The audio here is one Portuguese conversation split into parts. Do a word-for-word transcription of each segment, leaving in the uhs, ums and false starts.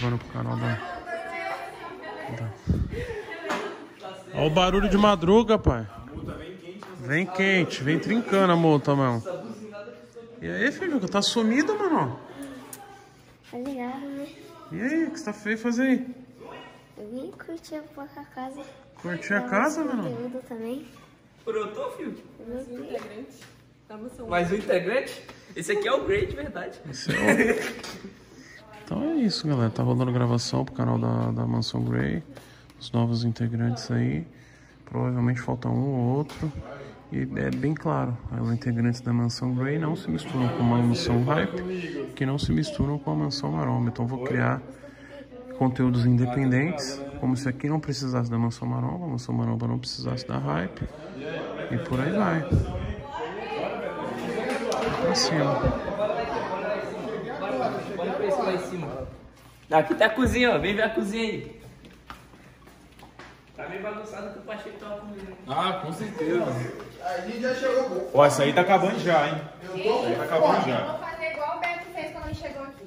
gravando pro canal da... da... Olha o barulho de madruga, pai. A multa vem quente. Vem quente, vem trincando a multa, mano. E aí, filho, tá sumido, mano? Tá ligado, né? E aí, o que você tá feio fazer aí? Eu vim curtir um pouco a casa. Curtir a casa, mano? Conteúdo também. Por eu tô, filho? Mais um integrante. Mais um integrante? Esse aqui é o Grey, de verdade. Esse é o... Então é isso, galera. Tá rolando gravação pro canal da, da Mansão Grey. Os novos integrantes aí. Provavelmente falta um ou outro. E é bem claro, os integrantes da Mansão Grey não se misturam com a Mansão Hype, que não se misturam com a Mansão Maromba. Então eu vou criar conteúdos independentes, como se aqui não precisasse da Mansão Maromba, a Mansão Maromba não precisasse da Hype. E por aí vai. Assim, ó. Lá em cima. Aqui tá a cozinha, ó. Vem ver a cozinha aí. Tá meio bagunçado que o Pacheco tava comendo. Ah, com certeza. A gente já chegou. Ó, essa aí tá acabando já, hein? Isso aí tá acabando já. Eu vou fazer igual o Beto fez quando a gente chegou aqui.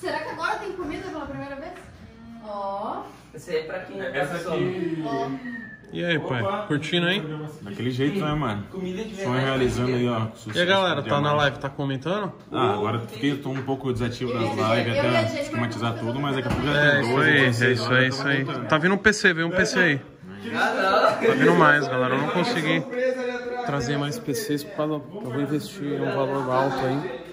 Será que agora tem comida pela primeira vez? Ó. Oh. Essa aí é pra quem? Essa aqui. Oh. E aí, pai? Opa. Curtindo aí? Daquele jeito, né, mano? Comida de verdade. Só realizando aí, ó. E a galera, tá na live, tá comentando? Ah, agora eu tô um pouco desativo das lives, até esquematizar tudo, mas daqui a pouco já tem dois. É isso aí, é isso aí, isso aí. Tá vindo um P C, veio um P C aí. Tá vindo mais, galera. Eu não consegui trazer mais P Cs pra eu vou investir um valor alto aí.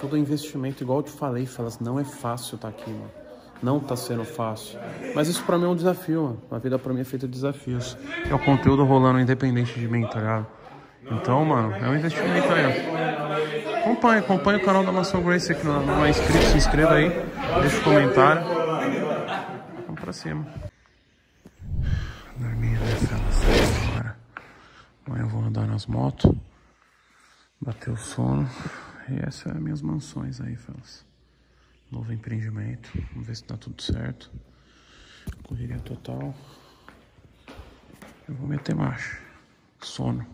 Todo investimento, igual eu te falei, Falas, não é fácil tá aqui, mano. Não tá sendo fácil. Mas isso pra mim é um desafio, mano. A vida pra mim é feita de desafios. É o conteúdo rolando independente de mim, tá ligado? Então, mano, é um investimento aí, ó. Acompanhe, acompanhe o canal da Mansão Grey. Se não, não é inscrito, se inscreva aí. Deixa o comentário. Vamos pra cima. Dorminha, né, Falas? Agora. Amanhã eu vou andar nas motos. Bater o sono. E essas são as minhas mansões aí, Falas. Novo empreendimento, vamos ver se dá tudo certo. Correria total. Eu vou meter marcha. Sono.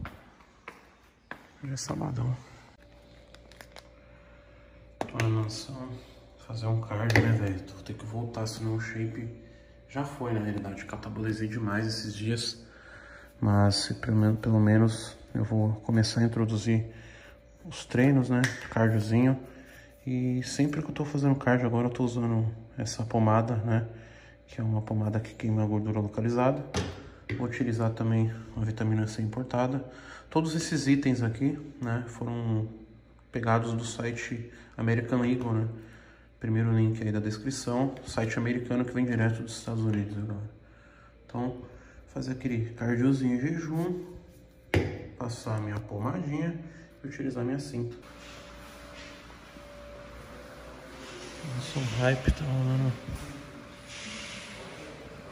Hoje é sabadão. Tô na mansão. Fazer um cardio, né, velho? Vou ter que voltar, senão o shape já foi, na realidade. Catabolizei demais esses dias. Mas pelo menos, pelo menos eu vou começar a introduzir os treinos, né? Cardiozinho. E sempre que eu tô fazendo cardio agora, eu tô usando essa pomada, né? Que é uma pomada que queima a gordura localizada. Vou utilizar também uma vitamina C importada. Todos esses itens aqui, né? Foram pegados do site American Eagle, né? Primeiro link aí da descrição. Site americano que vem direto dos Estados Unidos agora. Então, fazer aquele cardiozinho em jejum. Passar a minha pomadinha e utilizar a minha cinta. Nossa, um hype tá rolando.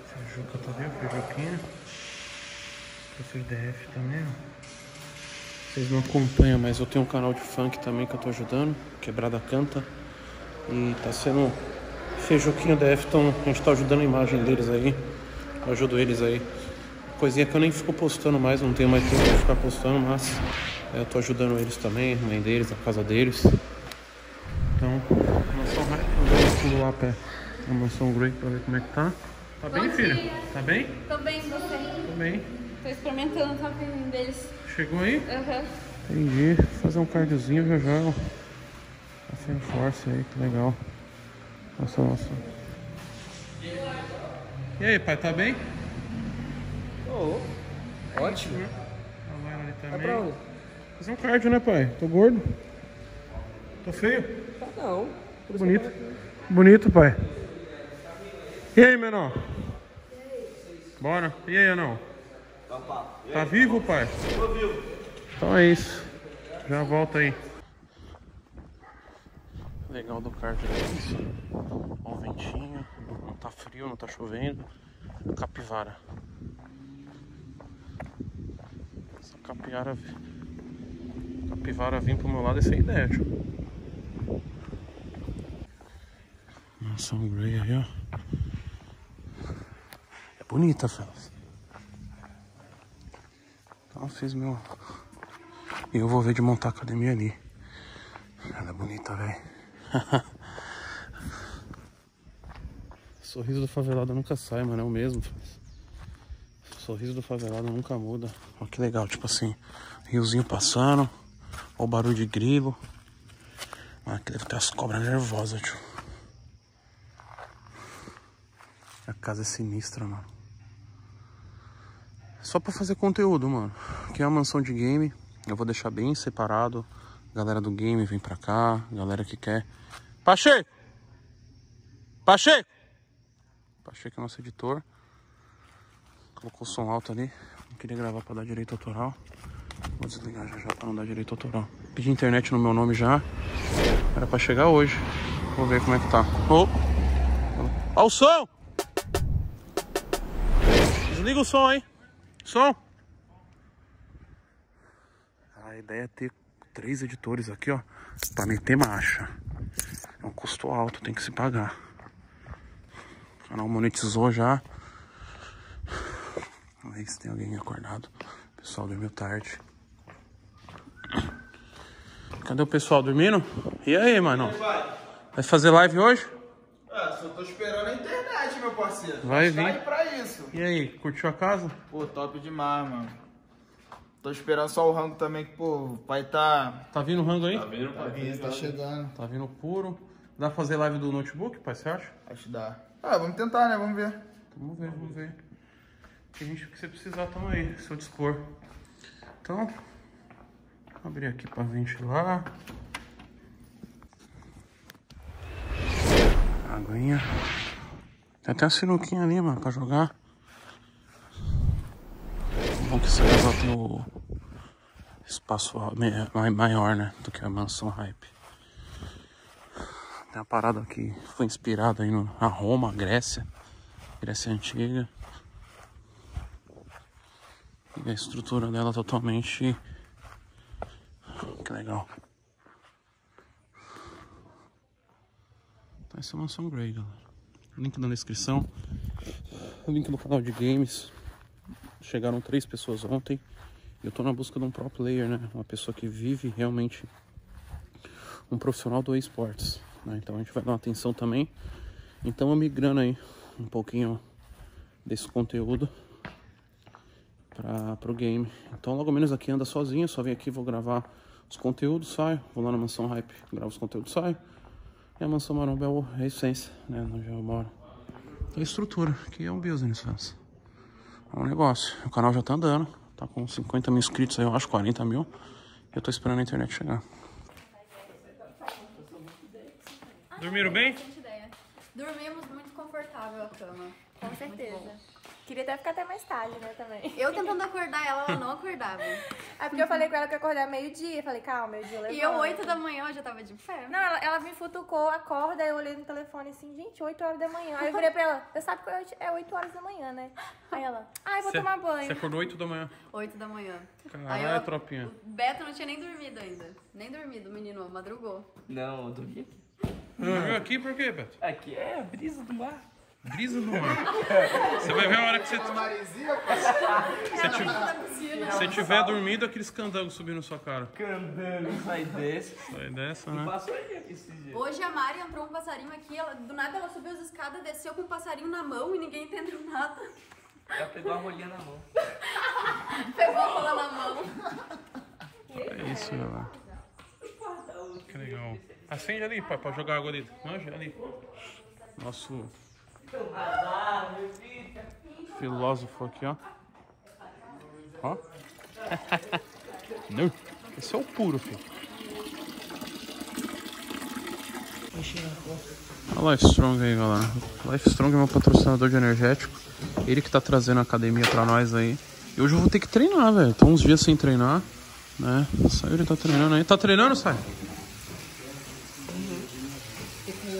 Feijuca, tá vendo? Feijuquinha. Professor D F também, ó. Vocês não acompanham, mas eu tenho um canal de funk também que eu tô ajudando. Quebrada Canta. E tá sendo... Feijuquinha e D F tão... A gente tá ajudando a imagem deles aí. Eu ajudo eles aí. Coisinha que eu nem fico postando mais. Não tenho mais tempo pra ficar postando, mas... Eu tô ajudando eles também. A mãe deles, a casa deles. Então... lá pé a Mansão Grey pra ver como é que tá. Tá bem, filha? Tá bem? Tô bem, você? Tô bem. Tô experimentando o toquinho deles. Chegou aí? Aham. Uhum. Entendi. Vou fazer um cardiozinho já já. Tá sem força aí, que legal. Nossa, nossa. E aí, pai, tá bem? Tô. Oh, ótimo. Ali também. Tá pra onde? Fazer um cardio, né, pai? Tô gordo? Tô feio? Tá não. Tô bonito. Bonito, pai. E aí, menor? Bora. E aí, anão? Tá vivo, pai? Tô vivo. Então é isso. Já volta aí. Legal do cardio é isso. Ó o ventinho. Não tá frio, não tá chovendo. Capivara. Essa capivara... Capivara vir pro meu lado é sem ideia, tio. Mansão Grey aí, ó. É bonita, Felas. Então fiz meu... E eu vou ver de montar a academia ali. Ela é bonita, velho. sorriso do favelado nunca sai, mano, é o mesmo. O sorriso do favelado nunca muda. Olha que legal, tipo assim, riozinho passando, olha o barulho de grilo. Mano, aqui deve ter as cobras nervosas, tio. A casa é sinistra, mano. Só pra fazer conteúdo, mano. Aqui é uma mansão de game, eu vou deixar bem separado. Galera do game vem pra cá, galera que quer... Pacheco! Pacheco! Pacheco é nosso editor. Colocou o som alto ali. Não queria gravar pra dar direito autoral. Vou desligar já já pra não dar direito autoral. Pedi internet no meu nome já. Era pra chegar hoje. Vou ver como é que tá. Oh. Olha o som! Desliga o som, hein? Som! A ideia é ter três editores aqui, ó, pra meter marcha. É um custo alto, tem que se pagar. O canal monetizou já. Vamos ver se tem alguém acordado. O pessoal dormiu tarde. Cadê o pessoal dormindo? E aí, mano? Vai fazer live hoje? Ah, só tô esperando a internet, meu parceiro. Vai vir. Pra isso. E aí, curtiu a casa? Pô, top demais, mano. Tô esperando só o rango também, que, pô, vai tá... Tá vindo o rango aí? Tá vindo, tá, vindo, tá, tá chegando. Vindo. Tá vindo puro. Dá pra fazer live do notebook, pai, você acha? Acho que dá. Ah, vamos tentar, né? Vamos ver. Vamos ver, vamos ver. A gente, o que você precisar, tamo aí, seu dispor. Então, vou abrir aqui pra ventilar. Aguinha. Tem até uma sinuquinha ali, mano, pra jogar. Bom que essa casa tem o espaço maior, né, do que a Mansão Hype. Tem uma parada que foi inspirada aí na Roma, Grécia, Grécia Antiga. E a estrutura dela totalmente... Que legal. Então essa é a Mansão Grey, galera. Link na descrição. Link no canal de games. Chegaram três pessoas ontem. Eu tô na busca de um pro player, né? Uma pessoa que vive realmente, um profissional do esportes, né? Então a gente vai dar uma atenção também. Então eu migrando aí um pouquinho desse conteúdo para pro game. Então logo menos aqui anda sozinho. Só vim aqui, vou gravar os conteúdos, saio. Vou lá na Mansão Hype, gravo os conteúdos, saio. E a Mansão Maromba é a essência, né? Onde eu moro. A estrutura, que é um business, faz. É um negócio. O canal já tá andando. Tá com cinquenta mil inscritos aí, eu acho, quarenta mil. Eu tô esperando a internet chegar. Dormiram bem? Dormimos muito confortável a cama. Com certeza. Queria até ficar até mais tarde, né, também. Eu tentando acordar ela, ela não acordava. Aí porque eu falei com ela que ia acordar meio-dia. Falei, calma, meio-dia eu levanto. E eu, oito da manhã, eu já tava de pé. Não, ela, ela me futucou, acorda, eu olhei no telefone assim, gente, oito horas da manhã. Aí eu virei pra ela, você sabe que é oito horas da manhã, né? Aí ela, ai, ah, vou cê, tomar banho. Você acordou oito da manhã? oito da manhã. Caralho, aí eu, tropinha. O Beto não tinha nem dormido ainda. Nem dormido, o menino madrugou. Não, eu dormi aqui. Dormiu aqui por quê, Beto? Aqui é a brisa do mar. Brisa no mar. Você vai ver a hora que você... Se tiver dormido, aqueles candangos subindo na sua cara. Candango, sai desse. Sai dessa, né? Hoje a Mari entrou um passarinho aqui, ela, do nada ela subiu as escadas, desceu com um passarinho na mão e ninguém entendeu nada. Ela pegou a rolinha na mão. Pegou a rola na mão. É isso, galera. Que legal. Acende ali, pai, pra jogar água ali. Manja ali. Nosso... filósofo aqui, ó. Ó. Não. Esse é o puro, filho. Olha a Life Strong aí, galera. Life Strong é meu patrocinador de energético. Ele que tá trazendo a academia pra nós aí. E hoje eu vou ter que treinar, velho. Tô uns dias sem treinar, né? Saiu, ele tá treinando aí. Tá treinando, sai?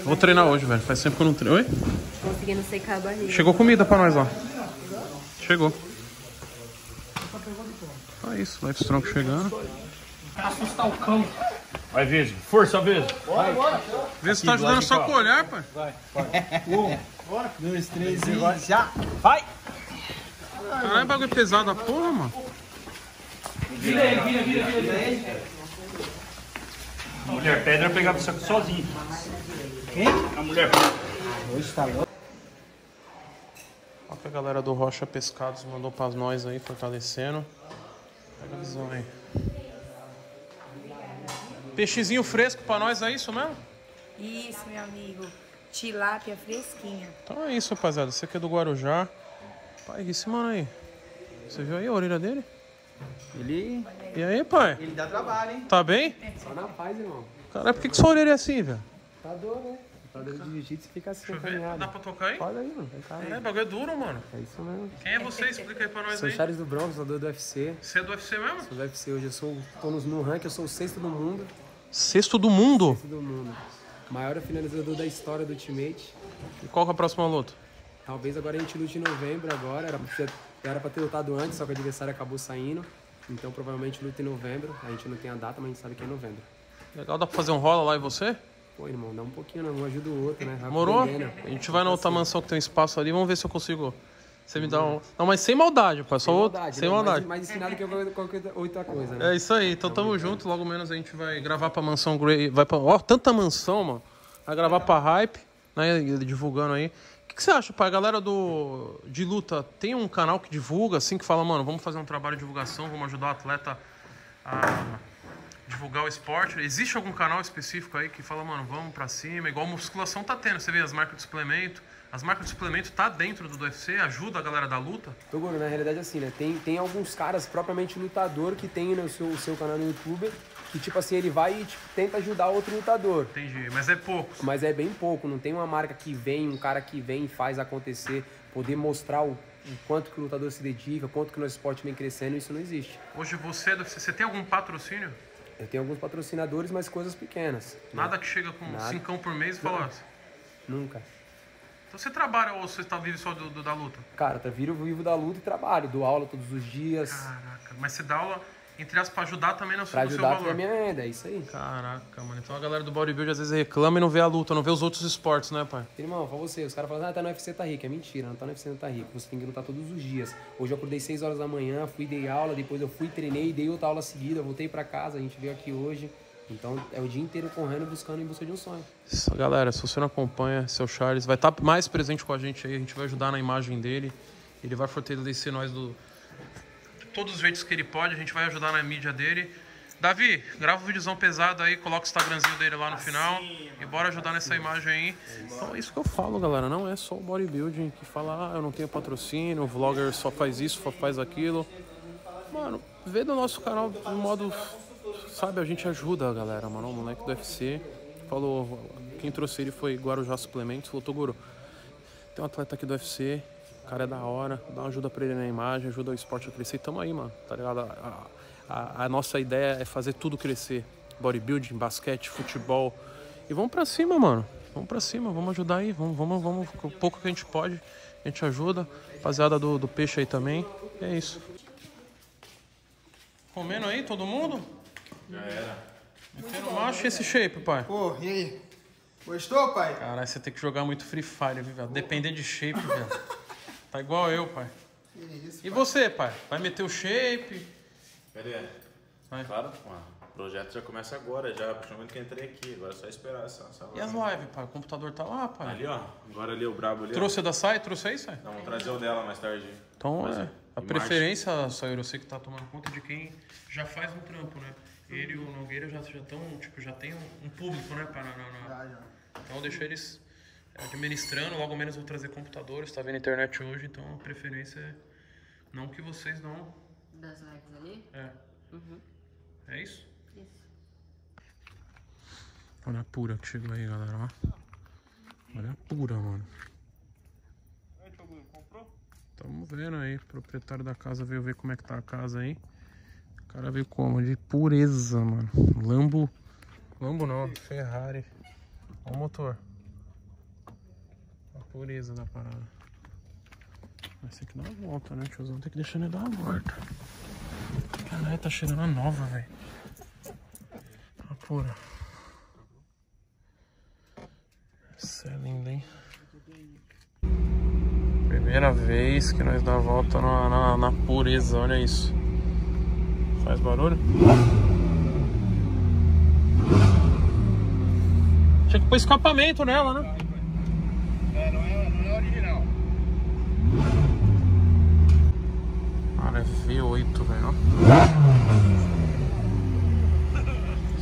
Vou treinar hoje, velho. Faz tempo que eu não treino. Oi? Conseguindo secar a barriga. Chegou comida pra nós lá. Chegou. Então é isso, Life Strong chegando. Assustar o cão. Vai, Vejo. Força, Vejo. Vai, bora. Vejo tá ajudando só com o olhar, pai. Vai, vai. Um, dois, três e já. Vai. Caralho, é bagulho pesado a porra, mano. Vira aí, vira, vira, vira aí. A mulher pedra pegava o saco sozinha. Quem? A mulher pedra. Hoje tá louco. que a galera do Rocha Pescados mandou pra nós aí, fortalecendo. Pega a visão aí. Peixezinho fresco pra nós, é isso mesmo? Isso, meu amigo. Tilápia fresquinha. Então é isso, rapaziada. Esse aqui é do Guarujá. Pai, esse mano aí. Você viu aí a orelha dele? Ele... E aí, pai? Ele dá trabalho, hein? Tá bem? Só na paz, irmão. Cara, por que que sua orelha é assim, velho? Tá dor, né? Tá dor de jiu-jitsu, fica assim. Dá pra tocar aí? Pode aí, mano. É, o bagulho é duro, mano. É isso mesmo. Quem é você? Explica aí pra nós aí. Sou o Charles do Broncos, nadador do U F C. Você é do U F C mesmo? Sou do U F C. Hoje eu sou... Tô no ranking, eu sou o sexto do mundo. Sexto do mundo? Sexto do mundo. Maior finalizador da história do Ultimate. E qual que é a próxima luta? Talvez agora a gente lute em novembro agora. Era pra, era pra ter lutado antes, só que o adversário acabou saindo. Então provavelmente luta em novembro. A gente não tem a data, mas a gente sabe que é em novembro. Legal, dá pra fazer um rola lá e você? Pô, irmão, dá um pouquinho, não. Um ajuda o outro, né? Morou? A gente vai na outra mansão que tem um espaço ali. Vamos ver se eu consigo... Você me dá um... Não, mas sem maldade, pai. Só sem maldade. Sem né? maldade. Mais, mais ensinado que eu, qualquer outra coisa, né? É isso aí. Então, tamo é junto. Logo menos a gente vai gravar pra Mansão Grey. Vai pra... Ó, tanta mansão, mano. Vai gravar pra Hype, né? Divulgando aí. O que, que você acha, pai? A galera do... de luta tem um canal que divulga, assim, que fala, mano, vamos fazer um trabalho de divulgação, vamos ajudar o atleta a divulgar o esporte. Existe algum canal específico aí que fala, mano, vamos pra cima? Igual a musculação tá tendo. Você vê as marcas de suplemento. As marcas de suplemento tá dentro do U F C? Ajuda a galera da luta? Tô, Goro, na realidade assim, né? Tem, tem alguns caras, propriamente lutador, que tem no seu, o seu canal no YouTube, que tipo assim, ele vai e tipo, tenta ajudar outro lutador. Entendi, mas é pouco. Mas é bem pouco, não tem uma marca que vem, um cara que vem e faz acontecer, poder mostrar o, o quanto que o lutador se dedica, quanto que o nosso esporte vem crescendo, isso não existe. Hoje você é do U F C, você tem algum patrocínio? Eu tenho alguns patrocinadores, mas coisas pequenas. Nada né? que chega com Nada. cincão por mês e fala assim? Nunca. Então você trabalha ou você tá vivo só do, do, da luta? Cara, tá vivo, vivo da luta e trabalho. Dou aula todos os dias. Caraca, mas você dá aula, entre aspas, pra ajudar também no seu, no seu valor. Pra ajudar também é, é isso aí. Caraca, mano. Então a galera do bodybuild às vezes reclama e não vê a luta, não vê os outros esportes, né, pai? Irmão, pra você, os caras falam, ah, tá no U F C, tá rico. É mentira, não tá no U F C, não tá rico. Você tem que lutar todos os dias. Hoje eu acordei seis horas da manhã, fui, dei aula, depois eu fui, treinei, dei outra aula seguida, voltei pra casa, a gente veio aqui hoje. Então é o dia inteiro correndo, buscando em busca de um sonho. Isso, galera, se você não acompanha, seu Charles vai estar tá mais presente com a gente aí. A gente vai ajudar na imagem dele. Ele vai fortalecer nós do... de todos os jeitos que ele pode. A gente vai ajudar na mídia dele. Davi, grava um videozão pesado aí, coloca o Instagramzinho dele lá no assim, final. Mano, e bora ajudar assim, nessa imagem aí. Então é isso que eu falo, galera. Não é só o bodybuilding que fala, ah, eu não tenho patrocínio, o vlogger só faz isso, só faz aquilo. Mano, vê do nosso canal de modo... Sabe, a gente ajuda a galera, mano. O moleque do U F C falou... Quem trouxe ele foi Guarujá Suplementos. Falou, Toguro, tem um atleta aqui do U F C. O cara é da hora. Dá uma ajuda pra ele na imagem. Ajuda o esporte a crescer. E tamo aí, mano. Tá ligado? A, a, a nossa ideia é fazer tudo crescer. Bodybuilding, basquete, futebol. E vamos pra cima, mano. Vamos pra cima. Vamos ajudar aí. Vamos, vamos, vamos. O pouco que a gente pode, a gente ajuda. Rapaziada do, do peixe aí também. E é isso. Comendo aí, todo mundo? Já era. Eu não acho esse shape, pai. Pô, e aí? Gostou, pai? Caralho, você tem que jogar muito Free Fire, velho. Depender de shape, velho. Tá igual eu, pai. Que isso, e pai? Você, pai? Vai meter o shape? Pera aí. Vai. Claro, mano. O projeto já começa agora, já. Principalmente que eu entrei aqui. Agora é só esperar. Só, só e as lives, pai? O computador tá lá, pai. Ali, ó. Agora ali, o brabo ali. Trouxe ó. da Sai? Trouxe aí, Sai? Não, vou trazer o dela mais tarde. Então, Mas, é. A preferência, Sayuri, eu sei que tá tomando conta de quem já faz um trampo, né? Ele e o Nogueira já estão, tipo, já tem um, um público, né, para na... Então eu deixo eles administrando, logo menos eu vou trazer computadores, tá vendo internet hoje, então a preferência é não que vocês não... Das lives ali? É. Uhum. É isso? Isso. Olha a pura que chegou aí, galera, ó. Olha a pura, mano. Aí, Toguro, comprou? Tamo vendo aí, o proprietário da casa veio ver como é que tá a casa aí. O cara veio como? De pureza, mano. Lambo. Lambo não, Ferrari. Olha o motor. A pureza da parada. Mas tem que dar uma volta, né, tiozão? Tem que deixar ele dar uma volta. Caralho, tá cheirando a nova, velho. A pura. Isso é lindo, hein? Primeira vez que nós dá a volta na, na, na pureza, olha isso. Faz barulho? Tinha que pôr escapamento nela, né? É, não é, não é original. cara, é V oito, velho.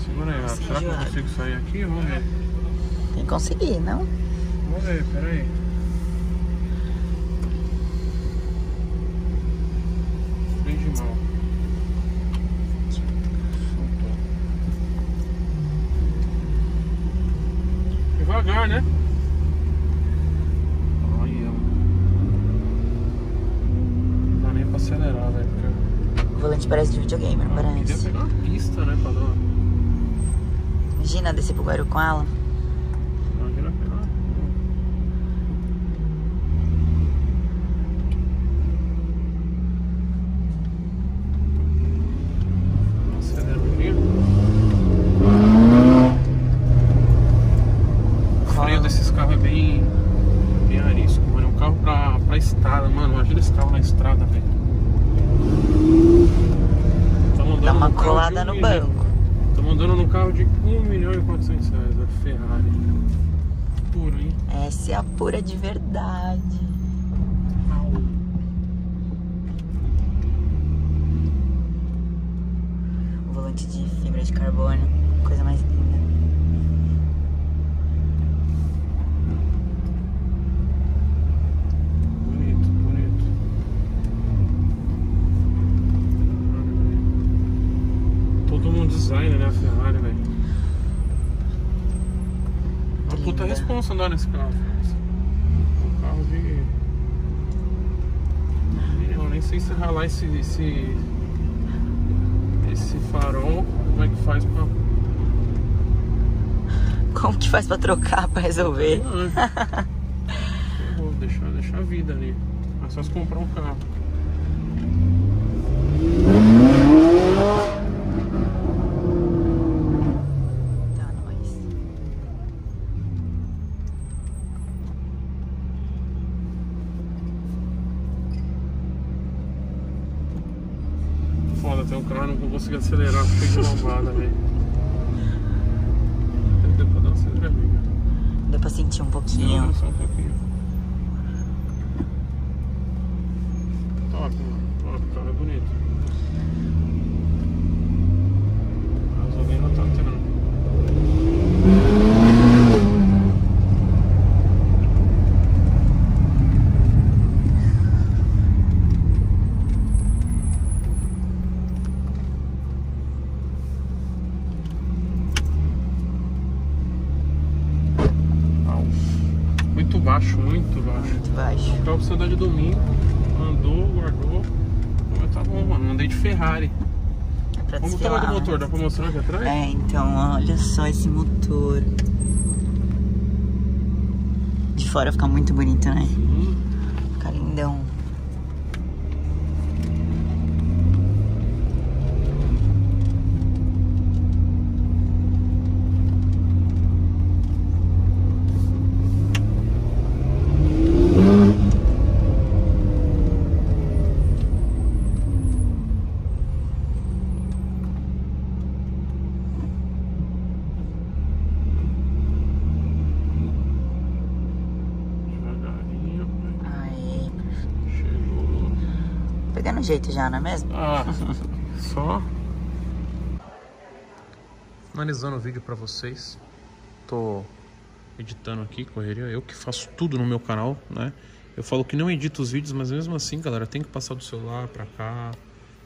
Segura aí, ó. Será que eu consigo sair aqui? Vamos ver. Tem que conseguir, não? Vamos ver, peraí. Freio de mão. Soltou. Devagar, né? Acelerar, velho. Porque... O volante parece de videogame, não, não parece? Queria pegar uma pista, né, pra dar... Imagina descer pro Guaru com ela. Não, queria pegar. Não acelera o frio. O freio desses carros é bem... bem arisco, mano. É um carro pra, pra estrada, mano. Imagina esse carro na estrada, velho. Dá uma colada no banco. Estamos andando num carro de um milhão e quatrocentos reais da Ferrari. Puro, hein? Essa é a pura de verdade. Au. O volante de fibra de carbono, coisa mais linda. Design, né, a Ferrari, velho. Uma puta responsa andar nesse carro. Um carro de... Eu nem sei se ralar esse... Esse, esse farol. Como é que faz pra... Como que faz pra trocar, pra resolver? Não, né? Vou deixar, deixar a vida ali. É só se comprar um carro. Tem um carro, não consigo acelerar, fiquei de lombada, velho. Deu pra dar uma aceleradinha. Deu pra sentir um pouquinho. Não, só um pouquinho. Top, mano. Top, o carro é bonito. Mas alguém não tá entrando. Baixo, muito baixo. Muito baixo. Então precisa andar de domingo. Andou, guardou. Mas tá bom, mano. Andei de Ferrari. É pra como desfilar, tá o motor? Dá pra mostrar aqui atrás? É, então olha só esse motor. De fora fica muito bonito, né? Sim. Fica lindão. Pegando jeito já, não é mesmo? Ah, só finalizando o vídeo pra vocês. Tô editando aqui, correria. Eu que faço tudo no meu canal, né? Eu falo que não edito os vídeos, mas mesmo assim, galera, tem que passar do celular pra cá.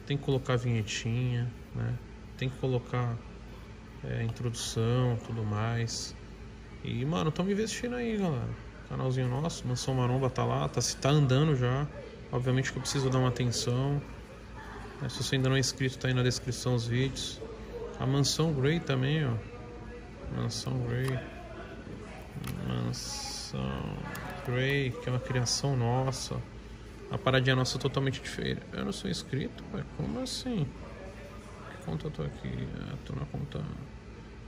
Tem que colocar a vinhetinha, né? Tem que colocar é, introdução, tudo mais. E, mano, tamo investindo aí, galera. Canalzinho nosso, Mansão Maromba tá lá. Tá, tá andando já. Obviamente que eu preciso dar uma atenção. Se você ainda não é inscrito, tá aí na descrição os vídeos. A Mansão Grey também, ó. Mansão Grey. Mansão Grey, que é uma criação nossa. A paradinha nossa é totalmente diferente. Eu não sou inscrito? Ué, como assim? Que conta eu tô aqui? Ah, tô na conta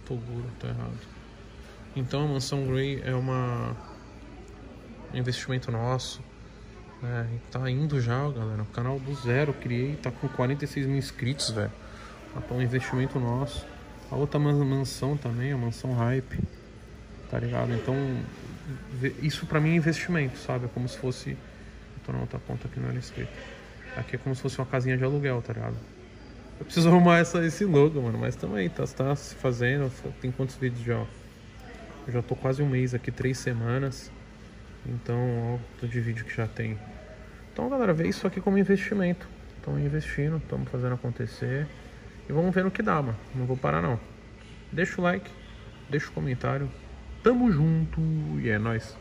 Toguro, tá errado. Então a Mansão Grey é uma... um investimento nosso. É, tá indo já, galera. O canal do zero criei, tá com quarenta e seis mil inscritos, velho. Tá um investimento nosso. A outra mansão também, a Mansão Hype, tá ligado? Então, isso pra mim é investimento, sabe? É como se fosse... Eu tô na outra conta aqui, não era inscrito. Aqui é como se fosse uma casinha de aluguel, tá ligado? Eu preciso arrumar essa, esse logo, mano. Mas também, tá, tá se fazendo. Tem quantos vídeos já? Eu já tô quase um mês aqui, três semanas. Então, ó, de vídeo que já tem. Então, galera, vê isso aqui como investimento. Estamos investindo, estamos fazendo acontecer. E vamos ver no que dá, mano. Não vou parar, não. Deixa o like, deixa o comentário. Tamo junto e é nóis.